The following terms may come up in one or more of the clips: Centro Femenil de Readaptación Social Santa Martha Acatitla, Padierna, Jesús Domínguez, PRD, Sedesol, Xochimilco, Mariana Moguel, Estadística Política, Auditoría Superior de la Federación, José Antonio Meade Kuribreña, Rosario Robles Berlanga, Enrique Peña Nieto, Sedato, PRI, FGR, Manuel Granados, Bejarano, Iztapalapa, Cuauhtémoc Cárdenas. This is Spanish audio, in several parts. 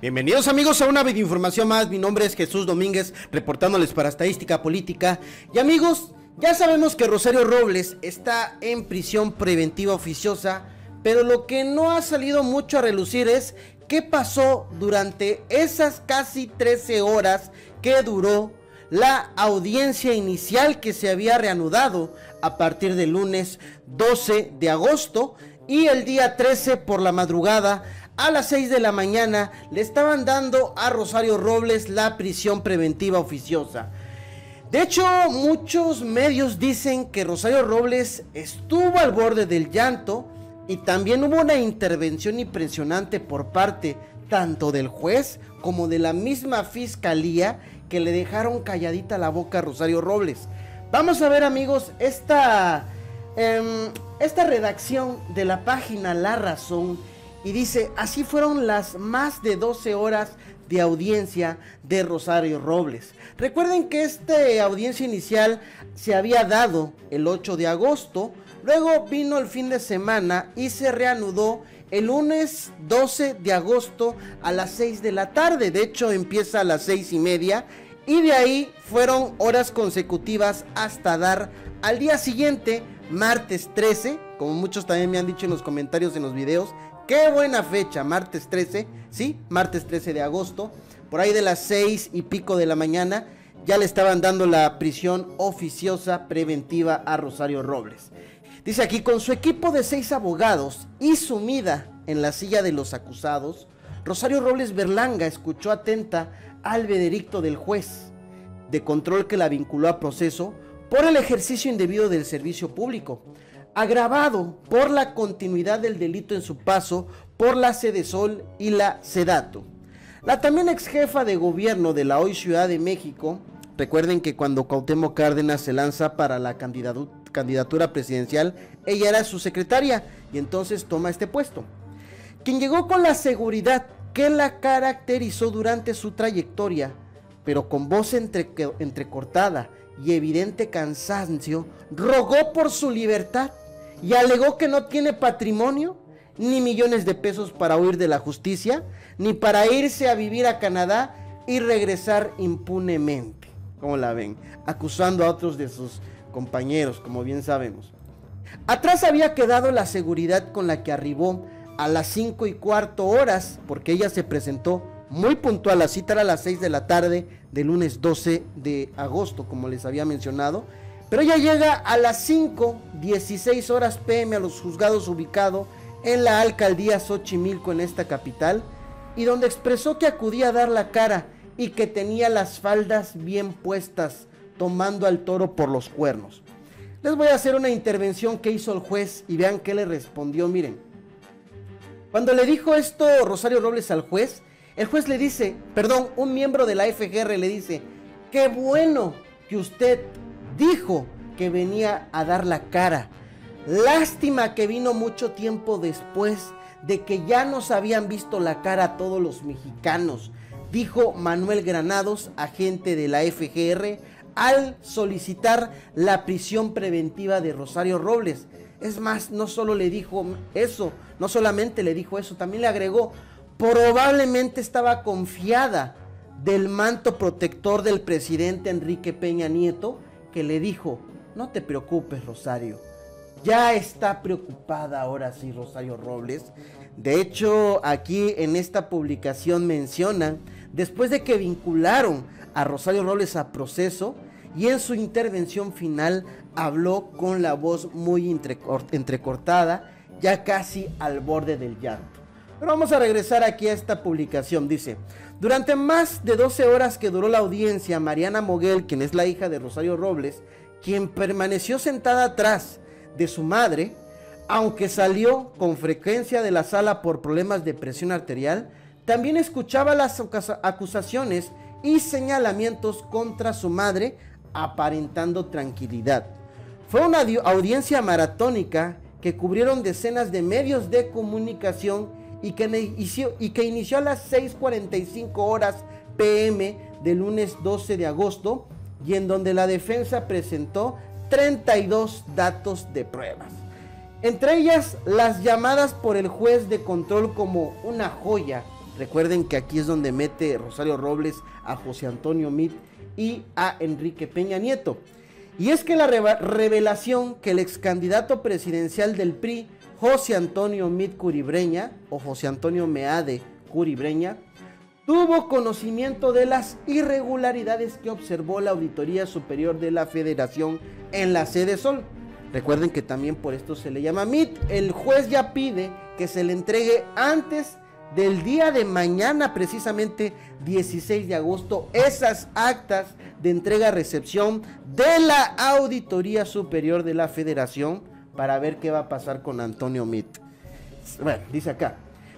Bienvenidos amigos a una videoinformación más, mi nombre es Jesús Domínguez, reportándoles para Estadística Política. Y amigos, ya sabemos que Rosario Robles está en prisión preventiva oficiosa, pero lo que no ha salido mucho a relucir es qué pasó durante esas casi 13 horas que duró la audiencia inicial que se había reanudado a partir del lunes 12 de agosto y el día 13 por la madrugada. A las 6 de la mañana le estaban dando a Rosario Robles la prisión preventiva oficiosa. De hecho, muchos medios dicen que Rosario Robles estuvo al borde del llanto y también hubo una intervención impresionante por parte tanto del juez como de la misma fiscalía que le dejaron calladita la boca a Rosario Robles. Vamos a ver amigos esta redacción de la página La Razón. Y dice, así fueron las más de 12 horas de audiencia de Rosario Robles. Recuerden que esta audiencia inicial se había dado el 8 de agosto, luego vino el fin de semana y se reanudó el lunes 12 de agosto a las 6 de la tarde. De hecho, empieza a las 6:30 y de ahí fueron horas consecutivas hasta dar al día siguiente, martes 13, como muchos también me han dicho en los comentarios, en los videos. ¡Qué buena fecha! Martes 13, ¿sí? Martes 13 de agosto, por ahí de las 6 y pico de la mañana, ya le estaban dando la prisión oficiosa preventiva a Rosario Robles. Dice aquí, con su equipo de 6 abogados y sumida en la silla de los acusados, Rosario Robles Berlanga escuchó atenta al veredicto del juez de control que la vinculó a proceso por el ejercicio indebido del servicio público, agravado por la continuidad del delito en su paso por la Sedesol y la Sedato. La también ex jefa de gobierno de la hoy Ciudad de México, recuerden que cuando Cuauhtémoc Cárdenas se lanza para la candidatura presidencial, ella era su secretaria y entonces toma este puesto. Quien llegó con la seguridad que la caracterizó durante su trayectoria, pero con voz entrecortada y evidente cansancio, rogó por su libertad y alegó que no tiene patrimonio ni millones de pesos para huir de la justicia, ni para irse a vivir a Canadá y regresar impunemente, como la ven, acusando a otros de sus compañeros, como bien sabemos. Atrás había quedado la seguridad con la que arribó a las 5:15 horas, porque ella se presentó muy puntual, la cita era a las 6 de la tarde del lunes 12 de agosto, como les había mencionado, pero ella llega a las 5:16 p.m. a los juzgados ubicado en la alcaldía Xochimilco, en esta capital, y donde expresó que acudía a dar la cara y que tenía las faldas bien puestas, tomando al toro por los cuernos. Les voy a hacer una intervención que hizo el juez y vean qué le respondió, miren. Cuando le dijo esto Rosario Robles al juez, el juez le dice, perdón, un miembro de la FGR le dice, qué bueno que usted dijo que venía a dar la cara. Lástima que vino mucho tiempo después de que ya nos habían visto la cara a todos los mexicanos, dijo Manuel Granados, agente de la FGR, al solicitar la prisión preventiva de Rosario Robles. Es más, no solo le dijo eso, no solamente le dijo eso, también le agregó, probablemente estaba confiada del manto protector del presidente Enrique Peña Nieto, que le dijo, no te preocupes Rosario. Ya está preocupada ahora sí Rosario Robles. De hecho, aquí en esta publicación mencionan, después de que vincularon a Rosario Robles a proceso, y en su intervención final habló con la voz muy entrecortada, ya casi al borde del llanto. Pero vamos a regresar aquí a esta publicación, dice, durante más de 12 horas que duró la audiencia, Mariana Moguel, quien es la hija de Rosario Robles, quien permaneció sentada atrás de su madre, aunque salió con frecuencia de la sala por problemas de presión arterial, también escuchaba las acusaciones y señalamientos contra su madre, aparentando tranquilidad. Fue una audiencia maratónica que cubrieron decenas de medios de comunicación y que inició a las 6:45 p.m. del lunes 12 de agosto y en donde la defensa presentó 32 datos de pruebas. Entre ellas, las llamadas por el juez de control como una joya Recuerden que aquí es donde mete Rosario Robles a José Antonio Meade y a Enrique Peña Nieto. Y es que la revelación que el ex candidato presidencial del PRI, José Antonio Meade Kuribreña, o José Antonio Meade Kuribreña, tuvo conocimiento de las irregularidades que observó la Auditoría Superior de la Federación en la Sedesol. Recuerden que también por esto se le llama Meade. El juez ya pide que se le entregue antes del día de mañana, precisamente 16 de agosto, esas actas de entrega-recepción de la Auditoría Superior de la Federación para ver qué va a pasar con Antonio Meade. Bueno, dice acá.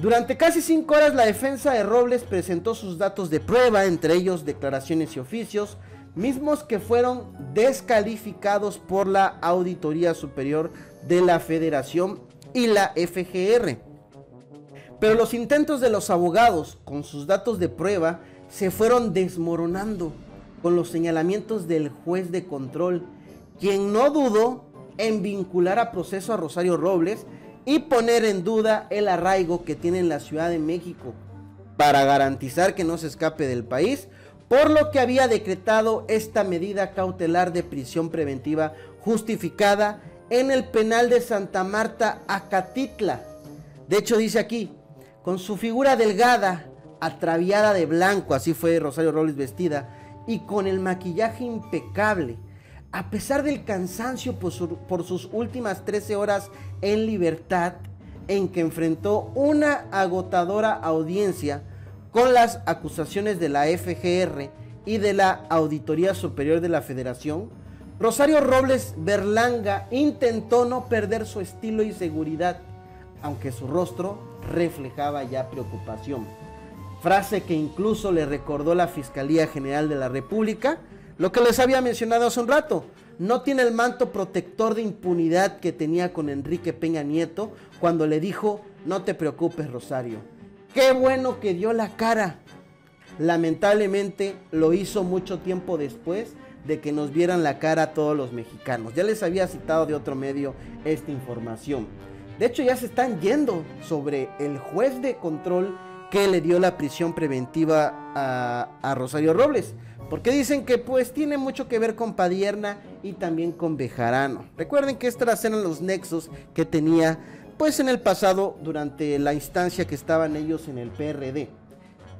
Durante casi 5 horas la defensa de Robles presentó sus datos de prueba, entre ellos declaraciones y oficios, mismos que fueron descalificados por la Auditoría Superior de la Federación y la FGR. Pero los intentos de los abogados con sus datos de prueba se fueron desmoronando con los señalamientos del juez de control, quien no dudó en vincular a proceso a Rosario Robles y poner en duda el arraigo que tiene en la Ciudad de México para garantizar que no se escape del país, por lo que había decretado esta medida cautelar de prisión preventiva justificada en el penal de Santa Martha Acatitla. De hecho dice aquí, con su figura delgada, ataviada de blanco, así fue Rosario Robles vestida, y con el maquillaje impecable, a pesar del cansancio por sus últimas 13 horas en libertad, en que enfrentó una agotadora audiencia con las acusaciones de la FGR y de la Auditoría Superior de la Federación, Rosario Robles Berlanga intentó no perder su estilo y seguridad, aunque su rostro reflejaba ya preocupación. Frase que incluso le recordó la Fiscalía General de la República, lo que les había mencionado hace un rato. No tiene el manto protector de impunidad que tenía con Enrique Peña Nieto cuando le dijo, no te preocupes, Rosario. Qué bueno que dio la cara. Lamentablemente lo hizo mucho tiempo después de que nos vieran la cara a todos los mexicanos. Ya les había citado de otro medio esta información. De hecho ya se están yendo sobre el juez de control que le dio la prisión preventiva a Rosario Robles. Porque dicen que pues tiene mucho que ver con Padierna y también con Bejarano. Recuerden que estos eran los nexos que tenía pues en el pasado durante la instancia que estaban ellos en el PRD.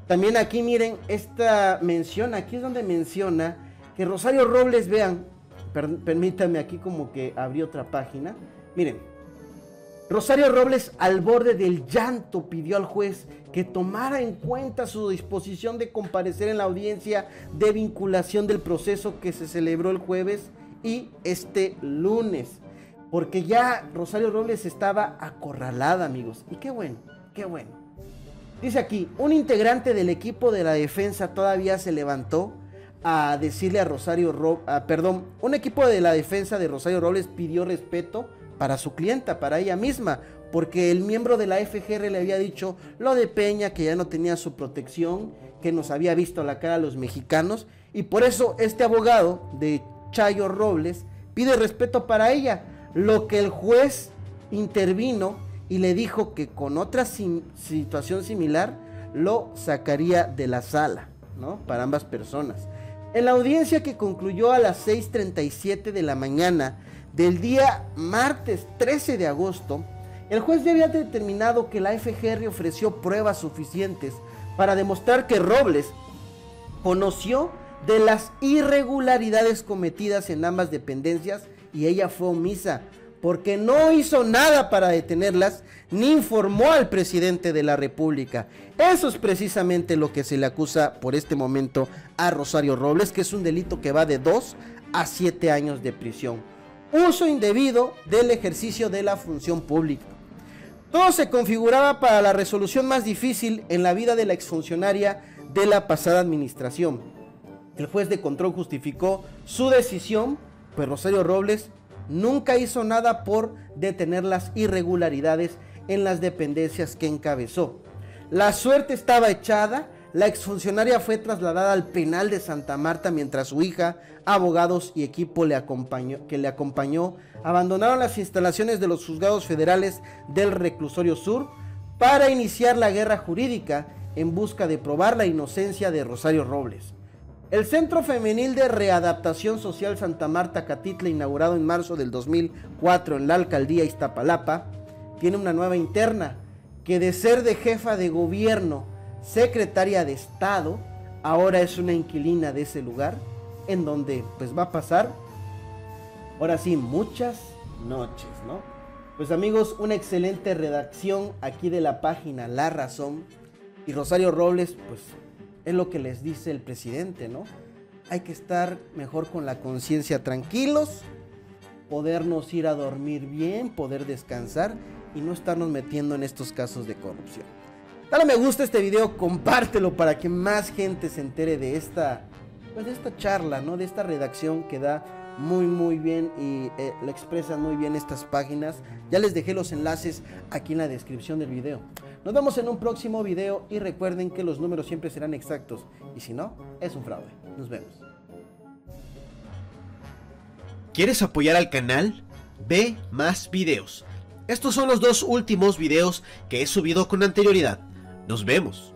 También aquí miren esta mención, aquí es donde menciona que Rosario Robles, vean, permítanme aquí como que abrí otra página, miren. Rosario Robles, al borde del llanto, pidió al juez que tomara en cuenta su disposición de comparecer en la audiencia de vinculación del proceso que se celebró el jueves y este lunes. Porque ya Rosario Robles estaba acorralada, amigos. Y qué bueno, qué bueno. Dice aquí, un integrante del equipo de la defensa todavía se levantó a decirle a un equipo de la defensa de Rosario Robles pidió respeto para su clienta, para ella misma, porque el miembro de la FGR le había dicho lo de Peña, que ya no tenía su protección, que nos había visto la cara a los mexicanos, y por eso este abogado de Chayo Robles pide respeto para ella, lo que el juez intervino y le dijo que con otra situación similar lo sacaría de la sala, ¿no? Para ambas personas. En la audiencia que concluyó a las 6:37 de la mañana, del día martes 13 de agosto, el juez ya había determinado que la FGR ofreció pruebas suficientes para demostrar que Robles conoció de las irregularidades cometidas en ambas dependencias y ella fue omisa, porque no hizo nada para detenerlas ni informó al presidente de la República. Eso es precisamente lo que se le acusa por este momento a Rosario Robles, que es un delito que va de 2 a 7 años de prisión. Uso indebido del ejercicio de la función pública. Todo se configuraba para la resolución más difícil en la vida de la exfuncionaria de la pasada administración. El juez de control justificó su decisión, pues Rosario Robles nunca hizo nada por detener las irregularidades en las dependencias que encabezó. La suerte estaba echada. La exfuncionaria fue trasladada al penal de Santa Martha mientras su hija, abogados y equipo que le acompañó abandonaron las instalaciones de los juzgados federales del reclusorio sur para iniciar la guerra jurídica en busca de probar la inocencia de Rosario Robles. El Centro Femenil de Readaptación Social Santa Martha Acatitla, inaugurado en marzo del 2004 en la alcaldía Iztapalapa, tiene una nueva interna que, de ser de jefa de gobierno, secretaria de Estado, ahora es una inquilina de ese lugar, en donde pues va a pasar, ahora sí, muchas noches, ¿no? Pues amigos, una excelente redacción aquí de la página La Razón, y Rosario Robles, pues, es lo que les dice el presidente, ¿no? Hay que estar mejor con la conciencia tranquilos, podernos ir a dormir bien, poder descansar y no estarnos metiendo en estos casos de corrupción. Dale me gusta a este video, compártelo para que más gente se entere de esta, pues, de esta charla, ¿no? De esta redacción que da muy bien y lo expresan muy bien estas páginas. Ya les dejé los enlaces aquí en la descripción del video. Nos vemos en un próximo video y recuerden que los números siempre serán exactos y si no, es un fraude. Nos vemos. ¿Quieres apoyar al canal? Ve más videos. Estos son los 2 últimos videos que he subido con anterioridad. Nos vemos.